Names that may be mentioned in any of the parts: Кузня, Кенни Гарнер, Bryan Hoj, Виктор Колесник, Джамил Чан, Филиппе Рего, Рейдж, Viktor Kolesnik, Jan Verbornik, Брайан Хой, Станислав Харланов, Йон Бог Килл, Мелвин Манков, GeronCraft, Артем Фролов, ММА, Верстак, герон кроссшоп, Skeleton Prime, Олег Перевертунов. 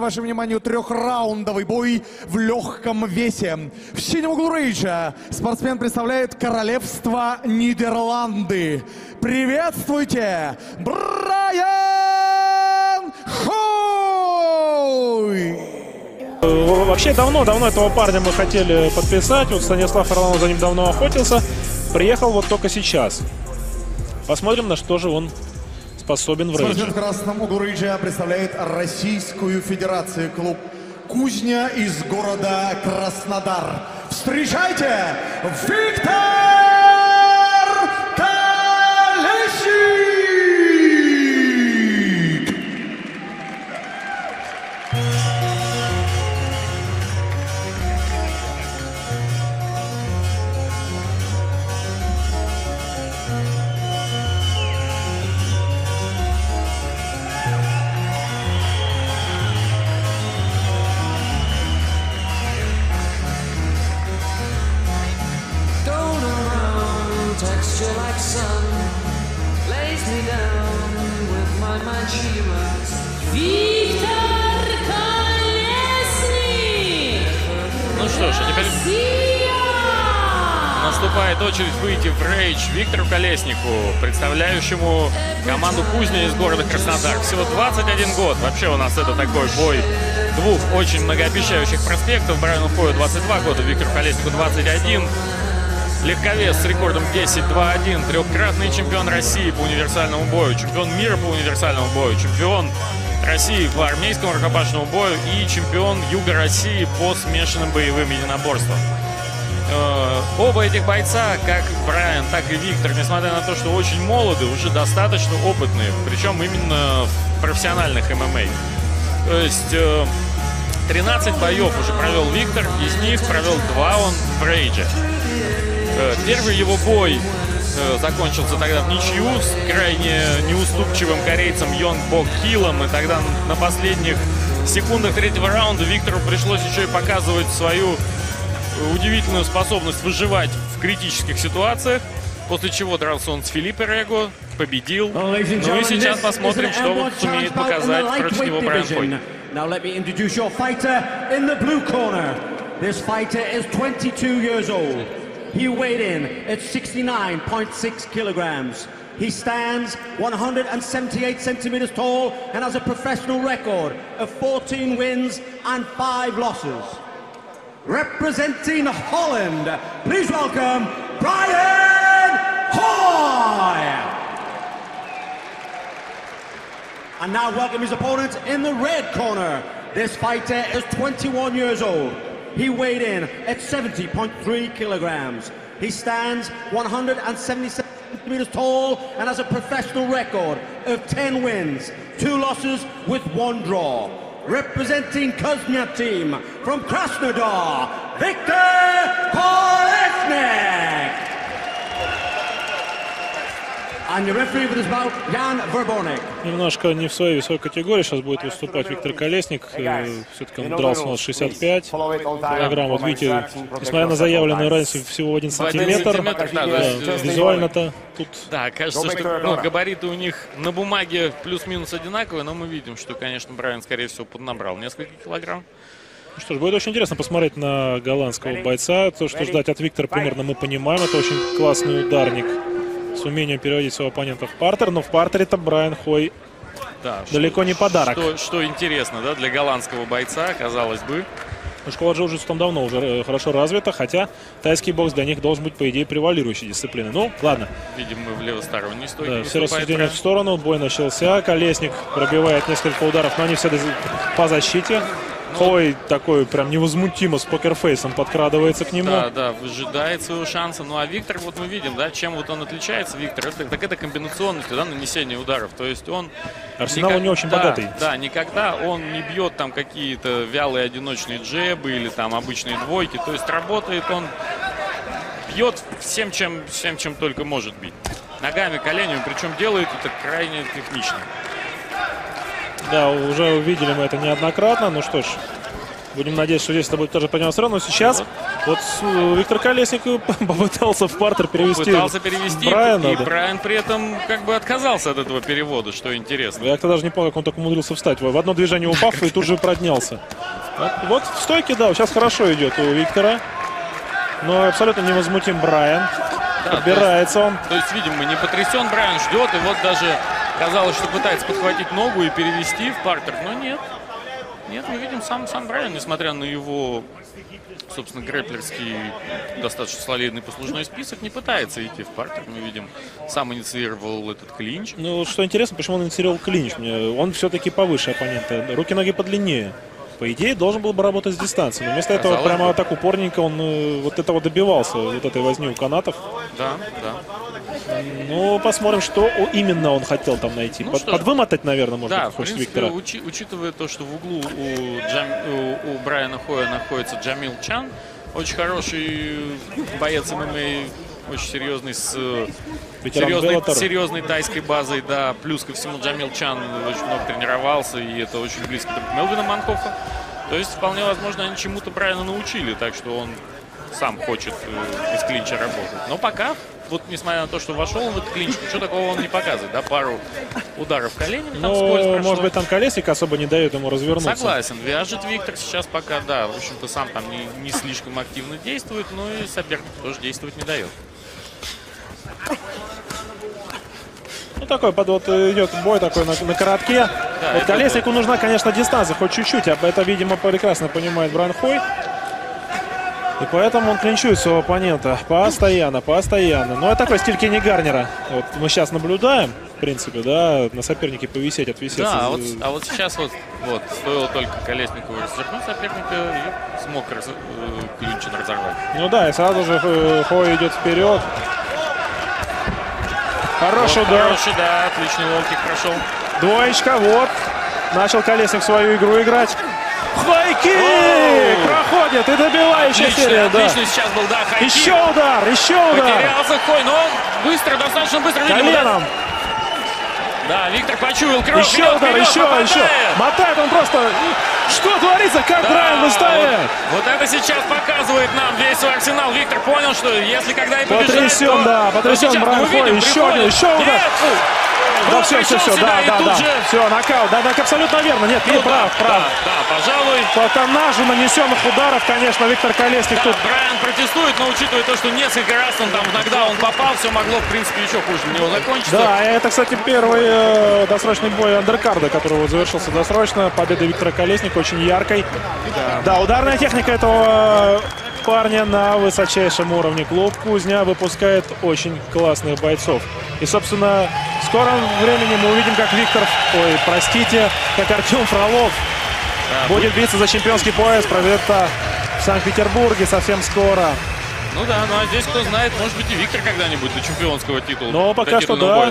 вашему вниманию трехраундовый бой в легком весе. В синем углу рейджа спортсмен представляет королевство Нидерланды. Приветствуйте, Брайан Хой! Вообще давно этого парня мы хотели подписать. Вот Станислав Харланов за ним давно охотился. Приехал вот только сейчас. Посмотрим, на что же он способен в рейдже. Спортсмен в красном углу рейджа представляет Российскую Федерацию. Клуб «Кузня» из города Краснодар. Встречайте, Виктор Колесник! Виктор Колесник! Ну что ж, а теперь наступает очередь выйти в рейдж Виктору Колеснику, представляющему команду «Кузня» из города Краснодар. Всего 21 год. Вообще у нас это такой бой двух очень многообещающих проспектов. Брайану Хою 22 года, Виктору Колеснику 21. Легковес с рекордом 10-2-1, трехкратный чемпион России по универсальному бою, чемпион мира по универсальному бою, чемпион России по армейскому рукопашному бою и чемпион Юга России по смешанным боевым единоборствам. Оба этих бойца, как Брайан, так и Виктор, несмотря на то, что очень молоды, уже достаточно опытные, причем именно в профессиональных ММА. То есть 13 боев уже провел Виктор, из них провел 2 он в рейдже. Первый его бой закончился тогда в ничью с крайне неуступчивым корейцем Йон Бог Киллом. И тогда на последних секундах третьего раунда Виктору пришлось еще и показывать свою удивительную способность выживать в критических ситуациях. После чего дрался он с Филиппе Рего, победил. Ну и сейчас посмотрим, что он сумеет показать против него Брайан Хой. He weighed in at 69.6 kilograms. He stands 178 centimeters tall and has a professional record of 14 wins and 5 losses. Representing Holland, please welcome Bryan Hoj! And now welcome his opponent in the red corner. This fighter is 21 years old. He weighed in at 70.3 kilograms. He stands 177 meters tall and has a professional record of 10 wins, 2 losses with 1 draw. Representing Kuznia team from Krasnodar, Viktor Kolesnik. And the referee for this bout, Jan Verbornik. Немножко не в своей весовой категории сейчас будет выступать Виктор Колесник. Все-таки он дрался у нас 65 килограмм. Вот видите, несмотря на заявленную разницу всего 1 сантиметр, визуально-то тут... Да, кажется, что габариты у них на бумаге плюс-минус одинаковые, но мы видим, что, конечно, Брайан, скорее всего, поднабрал несколько килограмм. Ну что ж, будет очень интересно посмотреть на голландского бойца. То, что ждать от Виктора, примерно мы понимаем. Это очень классный ударник с умением переводить своего оппонента в партер, но в партере-то Брайан Хой, да, далеко не подарок. Что интересно, да, для голландского бойца, казалось бы. Ну, школа джиу-джитсу там давно уже хорошо развита, хотя тайский бокс для них должен быть, по идее, превалирующей дисциплиной. Ну, ладно. Видим, мы в левосторонней стойке. Да, все рассуждения в сторону, бой начался, Колесник пробивает несколько ударов, но они все по защите. Хой такой прям невозмутимо с покерфейсом подкрадывается к нему. Да, выжидает своего шанса. Ну а Виктор, вот мы видим, да, чем вот он отличается, Виктор, это комбинационность, да, нанесение ударов. То есть он... Арсенал у него очень богатый. Да, никогда он не бьет там какие-то вялые одиночные джебы или там обычные двойки. То есть работает он, бьет всем, чем только может бить. Ногами, коленями, причем делает это крайне технично. Да, уже увидели мы это неоднократно. Ну что ж, будем надеяться, что здесь это будет тоже поднялся. Но сейчас Вот Виктор Колесник попытался в партер перевести. Брайана, и да. Брайан при этом как бы отказался от этого перевода, что интересно. Я даже не понял, как он так умудрился встать. В одно движение упав и тут же поднялся. Вот в стойке, да, сейчас хорошо идет у Виктора. Но абсолютно невозмутим Брайан. Подбирается он. То есть, видимо, не потрясен Брайан, ждет. И вот даже казалось, что пытается подхватить ногу и перевести в партер, но нет. Нет, мы видим сам Брайан, несмотря на его, собственно, грэплерский достаточно солидный послужной список, не пытается идти в партер. Мы видим, сам инициировал этот клинч. Ну, что интересно, почему он инициировал клинч? Он все-таки повыше оппонента. Руки-ноги подлиннее. По идее, должен был бы работать с дистанции. Но вместо этого прямо так упорненько он вот этого добивался, вот этой возни у канатов. Да, да. Ну, посмотрим, что именно он хотел там найти. Ну, подвымотать, наверное, можно. Да, в принципе, Виктора. Учитывая то, что в углу у Брайана Хоя находится Джамил Чан, очень хороший боец ММА, очень серьезный, с серьезной тайской базой, да. Плюс ко всему Джамил Чан очень много тренировался, и это очень близко к Мелвину Манкову. То есть вполне возможно, они чему-то правильно научили, так что он сам хочет из клинча работать. Но пока, вот ничмая на то, что вошел он в этот клинч, ничего такого он не показывает, да, пару ударов коленями. Но, может быть, там Колесник особо не дает ему развернуться. Согласен, вяжет Виктор сейчас пока, да, в общем-то, сам там не слишком активно действует, но и соперник тоже действовать не дает. Ну, такой вот идет бой такой на коротке. Да, вот Колеснику нужна, конечно, дистанция, хоть чуть-чуть. Это, видимо, прекрасно понимает Брайан Хой. И поэтому он клинчует своего оппонента постоянно. Но это такой стиль Кенни Гарнера. Вот мы сейчас наблюдаем, в принципе, да, на сопернике повисеть, отвисеться. Да, а вот сейчас вот стоило только Колеснику развернуть соперника, и смог клинчин разорвать. Ну да, и сразу же Хой идет вперед. Хороший удар. Хороший, да, отличный лоу-кик прошел. Двоечка, вот. Начал Колесник свою игру играть. Хай-кик! Проходит и добивающая серия. Отлично сейчас был, да, хай-кик. Еще удар. Потерялся Хой, но достаточно быстро. Коленом. Да, Виктор почуял кровь. Еще удар. Мотает он просто. Что творится? Как Брайан выставляет? Вот это сейчас показывает нам весь свой арсенал. Виктор понял, что если когда и побежать, потрясен Брайан Хой. Еще удар. Да, все, да. Же... Все, нокаут. Да, абсолютно верно. Нет, ты прав. Да, пожалуй. По тоннажу нанесенных ударов, конечно, Виктор Колесник тут. Брайан протестует, но учитывая то, что несколько раз он там иногда попал, все могло, в принципе, еще хуже у него закончиться. Да, это, кстати, первый досрочный бой андеркарда, который вот завершился досрочно. Победа Виктора Колесника очень яркой. Да, ударная техника этого парня на высочайшем уровне. Клуб Кузня выпускает очень классных бойцов. И, собственно, в скором времени мы увидим, как Артем Фролов будет биться за чемпионский пояс. Пройдет в Санкт-Петербурге совсем скоро. Ну да, ну а здесь, кто знает, может быть, и Виктор когда-нибудь до чемпионского титула. Но пока что да.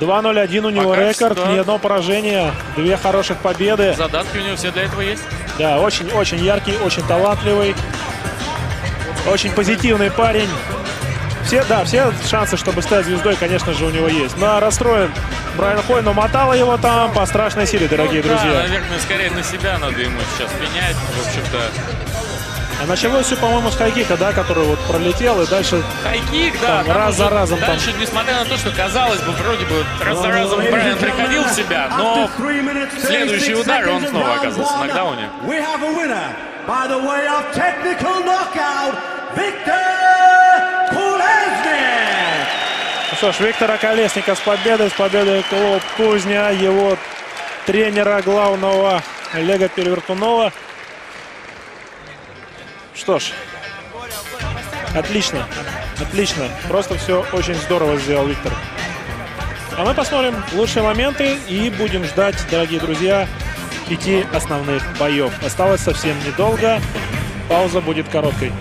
2-0-1 у него рекорд, ни одно поражение, две хороших победы. Задатки у него все для этого есть. Да, очень яркий, очень талантливый, очень позитивный парень. Все шансы, чтобы стать звездой, конечно же, у него есть. Но расстроен Брайан Хой, но мотало его там по страшной силе, дорогие друзья. Да, наверное, скорее на себя надо ему сейчас менять, в общем-то. А началось все, по-моему, с хайкика, да, который вот пролетел, и дальше хайкик, да, там, раз за разом. Дальше, несмотря на то, что, казалось бы, вроде бы раз за разом Брайан приходил в себя, но следующий удар, он снова оказался в нокдауне. Ну что ж, Виктора Колесника с победой клуб Кузня, его тренера главного Олега Перевертунова. Что ж, отлично, просто все очень здорово сделал Виктор. А мы посмотрим лучшие моменты и будем ждать, дорогие друзья, 5 основных боев. Осталось совсем недолго, пауза будет короткой.